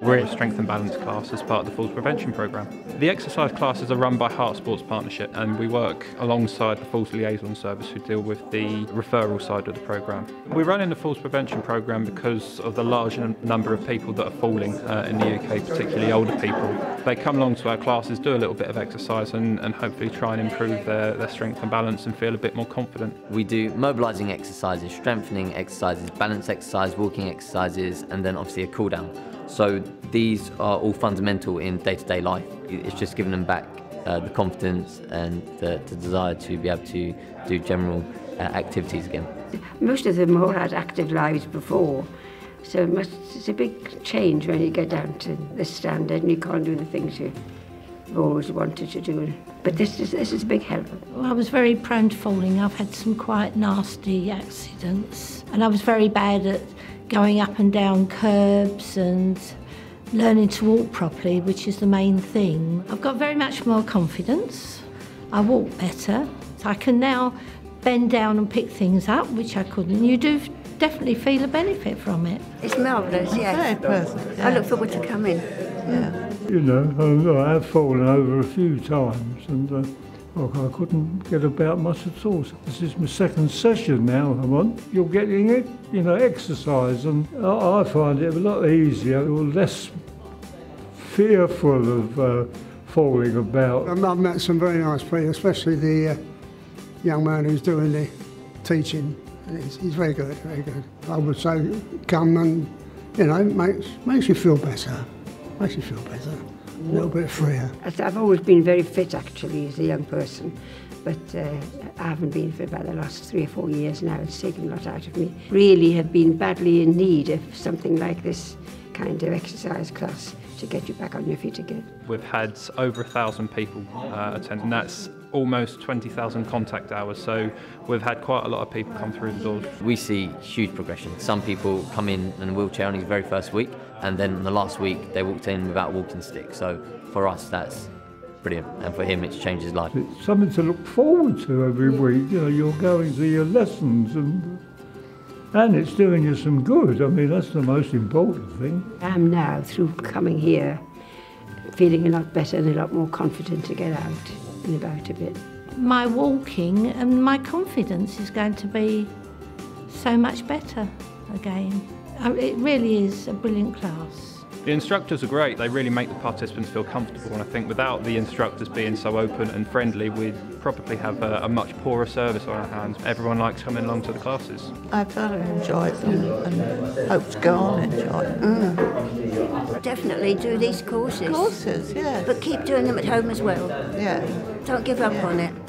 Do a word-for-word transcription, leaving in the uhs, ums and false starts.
We're at Strength and Balance class as part of the Falls Prevention Programme. The exercise classes are run by Herts Sport Partnership, and we work alongside the Falls Liaison Service, who deal with the referral side of the programme. We're running the Falls Prevention Programme because of the large number of people that are falling uh, in the U K, particularly older people. They come along to our classes, do a little bit of exercise and, and hopefully try and improve their, their strength and balance and feel a bit more confident. We do mobilising exercises, strengthening exercises, balance exercise, walking exercises, and then obviously a cool down. So these are all fundamental in day-to-day life. It's just giving them back uh, the confidence and the, the desire to be able to do general uh, activities again. Most of them all had active lives before, so it must, it's a big change when you get down to this standard and you can't do the things you always wanted to do. But this is, this is a big help. Well, I was very prone to falling. I've had some quite nasty accidents, and I was very bad at going up and down curbs and learning to walk properly, which is the main thing. I've got very much more confidence. I walk better. I can now bend down and pick things up, which I couldn't. You do definitely feel a benefit from it. It's marvellous, yes. Yeah. I look forward to coming. Yeah. You know, I have fallen over a few times and uh, I couldn't get about much at all. This is my second session now I'm on. You're getting it, you know, exercise, and I find it a lot easier. You're less fearful of uh, falling about. I've met some very nice people, especially the uh, young man who's doing the teaching. He's, he's very good, very good. I would say come and, you know, makes, makes you feel better, makes you feel better. A little bit freer. I've always been very fit, actually, as a young person, but uh, I haven't been for about the last three or four years now. It's taken a lot out of me. Really have been badly in need of something like this kind of exercise class to get you back on your feet again. We've had over a thousand people uh, attend, and that's almost twenty thousand contact hours, so we've had quite a lot of people come through the doors. We see huge progression. Some people come in in a wheelchair on the very first week, and then on the last week they walked in without a walking stick. So for us that's brilliant, and for him it's changed his life. It's something to look forward to every week. You know, you're going to your lessons and and it's doing you some good. I mean, that's the most important thing. I'm now, through coming here, feeling a lot better and a lot more confident to get out and about a bit. My walking and my confidence is going to be so much better again. It really is a brilliant class. The instructors are great. They really make the participants feel comfortable, and I think without the instructors being so open and friendly, we'd probably have a, a much poorer service on our hands. Everyone likes coming along to the classes. I thoroughly enjoyed them and hope to go on and enjoy them. Mm. Definitely do these courses. Courses, yeah. But keep doing them at home as well. Yeah. Don't give up yeah. on it.